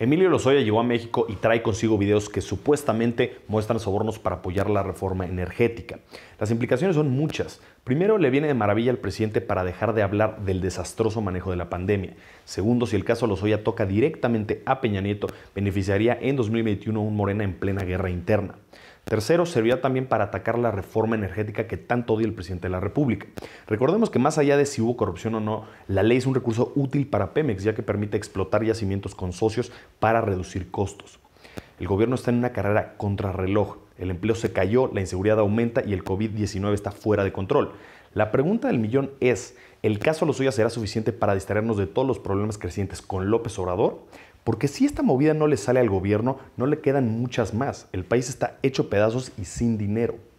Emilio Lozoya llegó a México y trae consigo videos que supuestamente muestran sobornos para apoyar la reforma energética. Las implicaciones son muchas. Primero, le viene de maravilla al presidente para dejar de hablar del desastroso manejo de la pandemia. Segundo, si el caso Lozoya toca directamente a Peña Nieto, beneficiaría en 2021 a un Morena en plena guerra interna. Tercero, servirá también para atacar la reforma energética que tanto odia el presidente de la República. Recordemos que más allá de si hubo corrupción o no, la ley es un recurso útil para Pemex, ya que permite explotar yacimientos con socios para reducir costos. El gobierno está en una carrera contrarreloj. El empleo se cayó, la inseguridad aumenta y el COVID-19 está fuera de control. La pregunta del millón es, ¿el caso Lozoya será suficiente para distraernos de todos los problemas crecientes con López Obrador? Porque si esta movida no le sale al gobierno, no le quedan muchas más. El país está hecho pedazos y sin dinero.